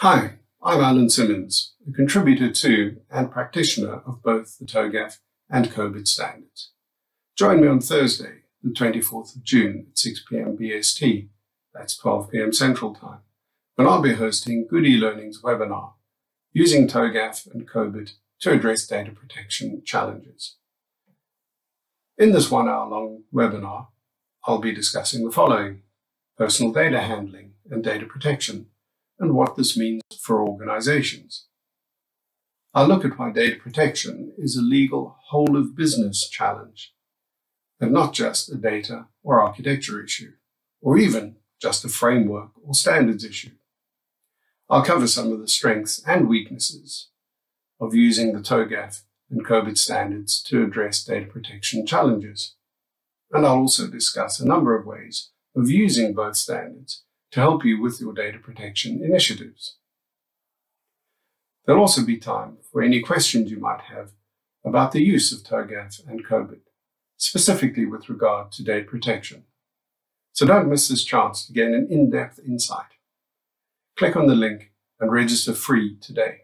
Hi, I'm Alan Simmons, a contributor to and practitioner of both the TOGAF and COBIT standards. Join me on Thursday, the 24th of June at 6 PM BST, that's 12 PM Central Time, when I'll be hosting Good e-Learning's webinar, Using TOGAF and COBIT to Address Data Protection Challenges. In this 1-hour-long webinar, I'll be discussing the following: personal data handling and data protection, and what this means for organizations. I'll look at why data protection is a legal whole-of-business challenge, and not just a data or architecture issue, or even just a framework or standards issue. I'll cover some of the strengths and weaknesses of using the TOGAF and COBIT standards to address data protection challenges. And I'll also discuss a number of ways of using both standards to help you with your data protection initiatives. There'll also be time for any questions you might have about the use of TOGAF and COBIT, specifically with regard to data protection. So don't miss this chance to gain an in-depth insight. Click on the link and register free today.